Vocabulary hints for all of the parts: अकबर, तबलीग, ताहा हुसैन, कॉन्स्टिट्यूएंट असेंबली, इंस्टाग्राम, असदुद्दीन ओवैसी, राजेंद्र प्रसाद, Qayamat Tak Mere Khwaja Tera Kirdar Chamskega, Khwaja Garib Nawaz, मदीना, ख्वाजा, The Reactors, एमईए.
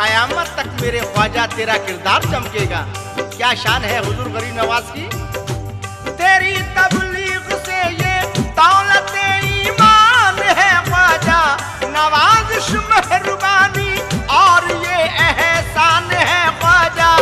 कयामत तक मेरे ख्वाजा तेरा किरदार चमकेगा। क्या शान है हुजूर गरीब नवाज की। तेरी तबलीग से ये दौलत ईमान है ख्वाजा नवाज़ मेहरबानी और ये एहसान है ख्वाजा।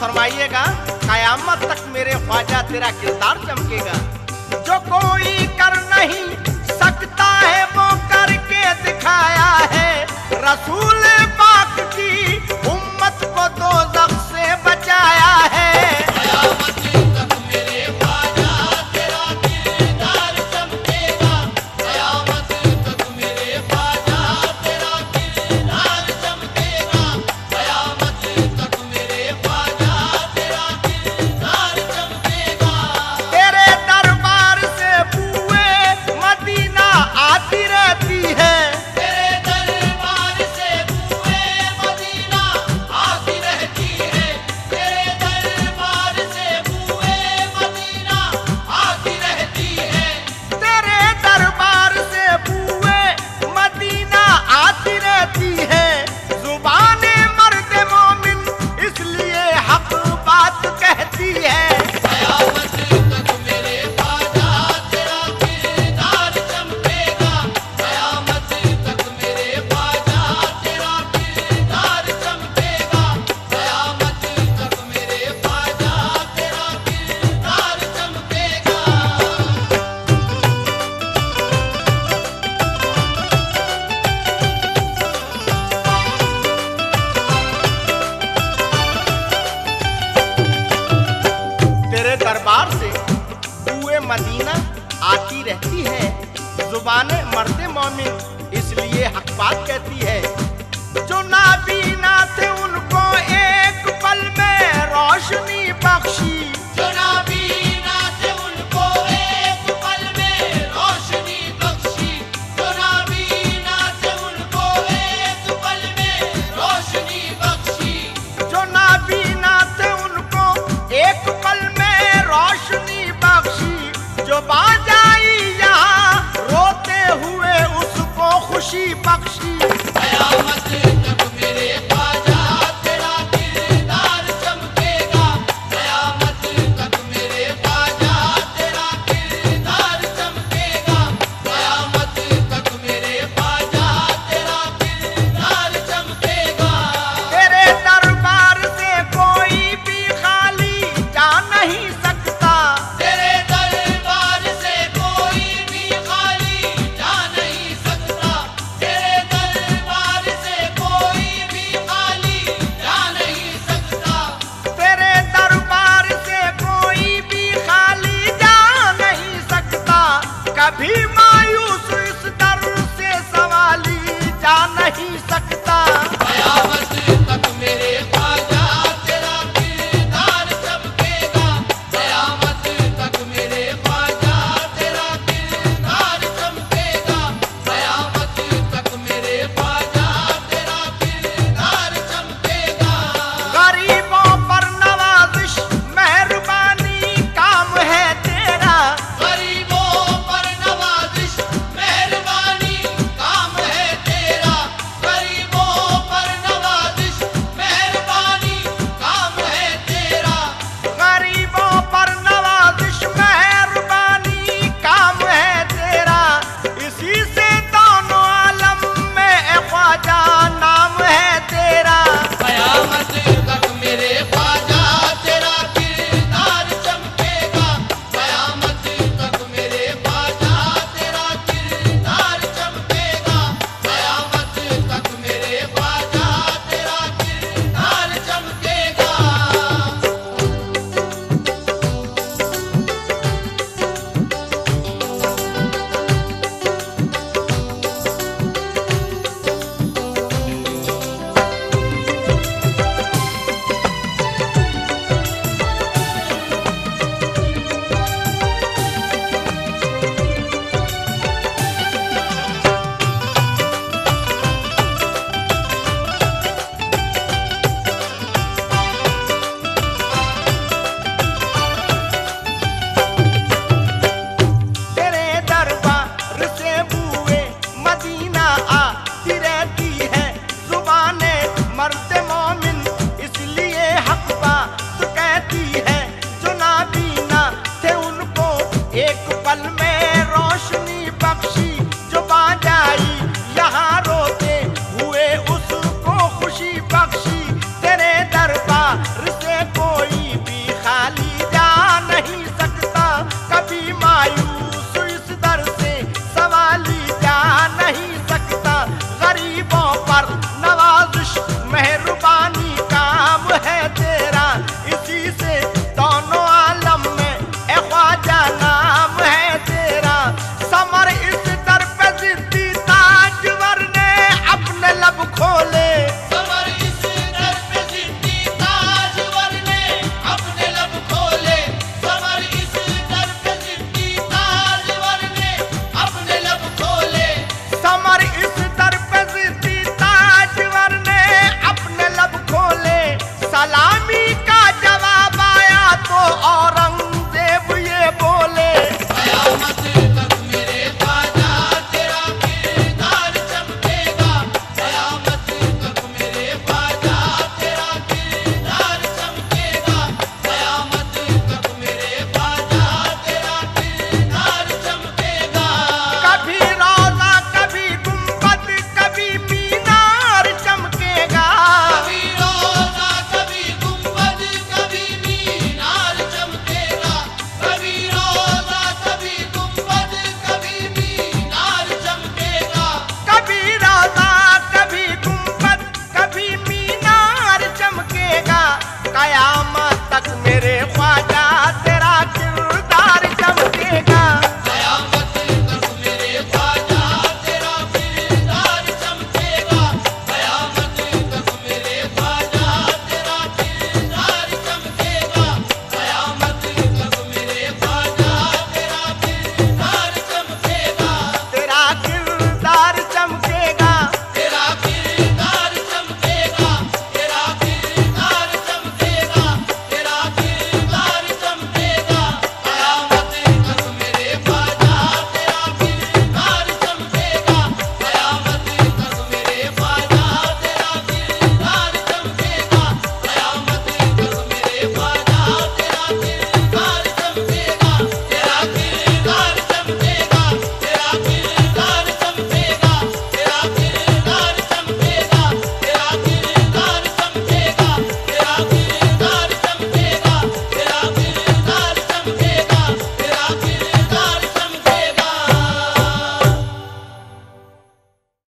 फरमाइएगा कयामत तक मेरे ख्वाजा तेरा किरदार चमकेगा। जो कोई कर नहीं सकता है वो करके दिखाया है। रसूल पाक की उम्मत को दोज़ख से बचाया है। दरबार से दुए मदीना आती रहती है। जुबाने मर्दे मोमिन इसलिए हक बात कहती है। जो नाबीना थे उनको एक पल में रोशनी बख्शी, जो नाबीना थे उनको एक पल में रोशनी बख्शी, जो नाबीना थे उनको एक पल में रोशनी बख्शी, जो नाबीना थे उनको एक पल में रोशनी बख्शी, जो बाज खुशी बख्शी। कयामत तक मेरे ख्वाजा तेरा किरदार चमकेगा, कयामत तक मेरे ख्वाजा तेरा किरदार चमकेगा, कयामत तक मेरे ख्वाजा तेरा किरदार चमकेगा। तेरे दरबार से कोई भी खाली जा नहीं सकता, तेरे दरबार से कोई भी खाली जा नहीं सकता, कभी मायूस इस दर से सवाली जा नहीं सकता।